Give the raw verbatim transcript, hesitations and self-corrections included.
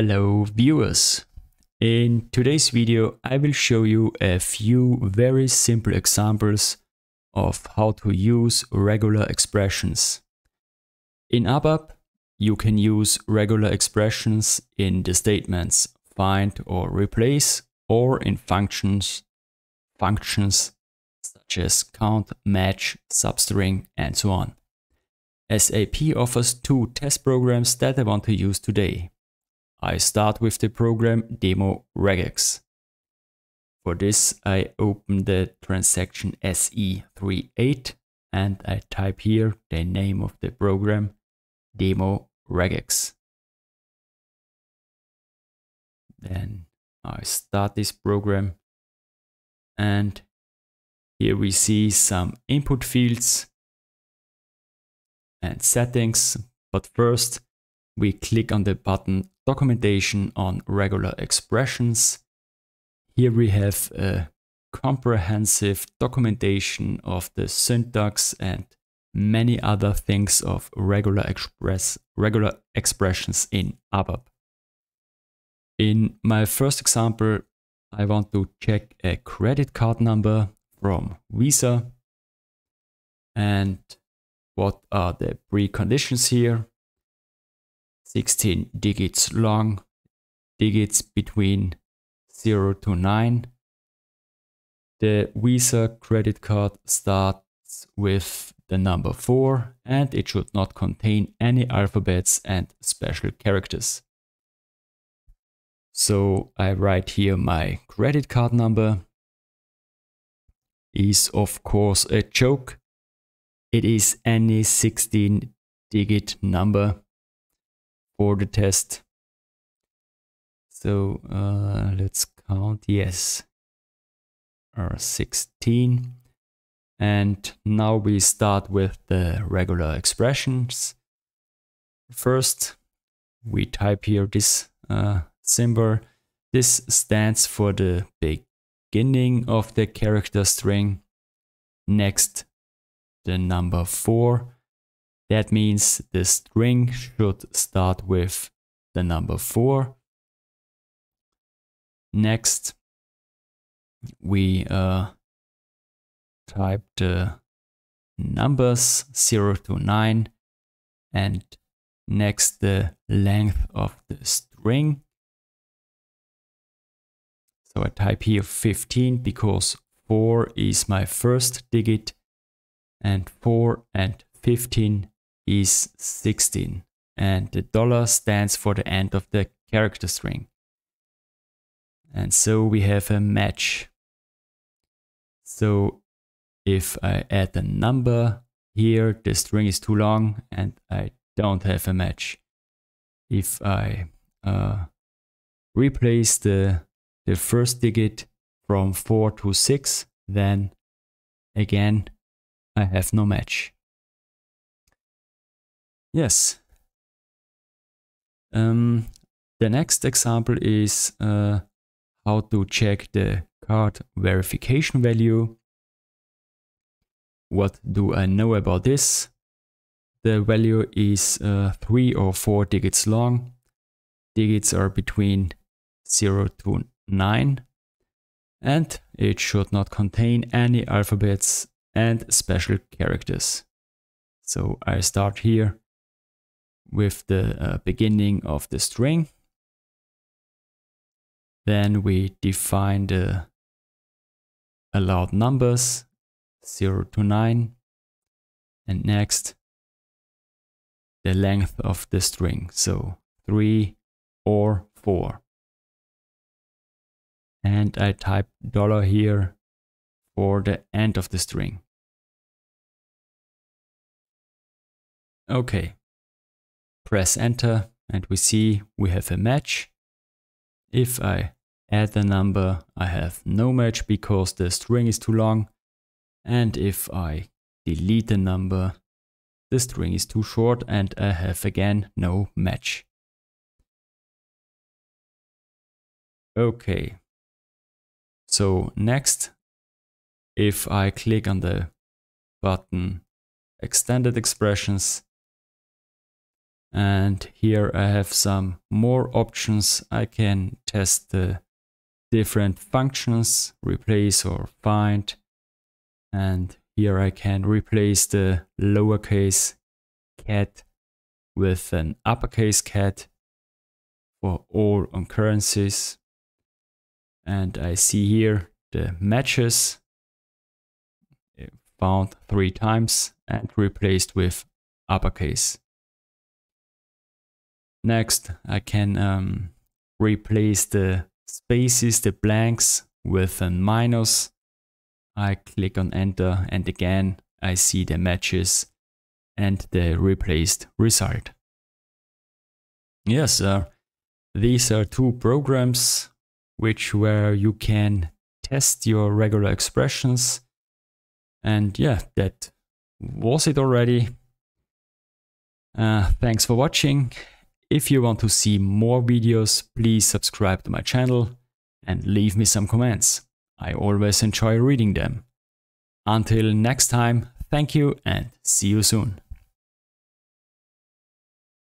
Hello viewers! In today's video I will show you a few very simple examples of how to use regular expressions. In ABAP you can use regular expressions in the statements find or replace or in functions functions such as count, match, substring and so on. S A P offers two test programs that I want to use today. I start with the program Demo Regex. For this, I open the transaction S E thirty-eight and I type here the name of the program Demo Regex. Then I start this program and here we see some input fields and settings, but first we click on the button Documentation on Regular Expressions. Here we have a comprehensive documentation of the syntax and many other things of regular express regular expressions in ABAP. In my first example, I want to check a credit card number from Visa. And what are the preconditions here? sixteen digits long, digits between zero to nine. The Visa credit card starts with the number four and it should not contain any alphabets and special characters. So I write here my credit card number. Is of course a joke. It is any sixteen digit number for the test. So uh, let's count, yes, or sixteen. And now we start with the regular expressions. First, we type here this uh, symbol. This stands for the beginning of the character string. Next, the number four. That means the string should start with the number four. Next, we uh, type the numbers zero to nine and next the length of the string. So I type here fifteen because four is my first digit and four and fifteen is sixteen, and the dollar stands for the end of the character string. And so we have a match. So if I add a number here, the string is too long and I don't have a match. If I uh, replace the, the first digit from four to six, then again I have no match. Yes. Um, the next example is uh, how to check the card verification value. What do I know about this? The value is uh, three or four digits long. Digits are between zero to nine. And it should not contain any alphabets and special characters. So I start here with the uh, beginning of the string. Then we define the allowed numbers zero to nine and next the length of the string, so three or four. And I type dollar here for the end of the string. Okay. Press enter and we see we have a match. If I add the number, I have no match because the string is too long. And if I delete the number, the string is too short and I have again no match. Okay. So next, if I click on the button Extended Expressions, And here I have some more options. I can test the different functions, replace or find. And here I can replace the lowercase cat with an uppercase cat for all occurrences. And I see here the matches found three times and replaced with uppercase. Next, I can um, replace the spaces, the blanks, with a minus. I click on enter, and again I see the matches and the replaced result. Yes, uh, these are two programs which where you can test your regular expressions. And yeah, that was it already. Uh, thanks for watching. If you want to see more videos, please subscribe to my channel and leave me some comments. I always enjoy reading them. Until next time, thank you and see you soon.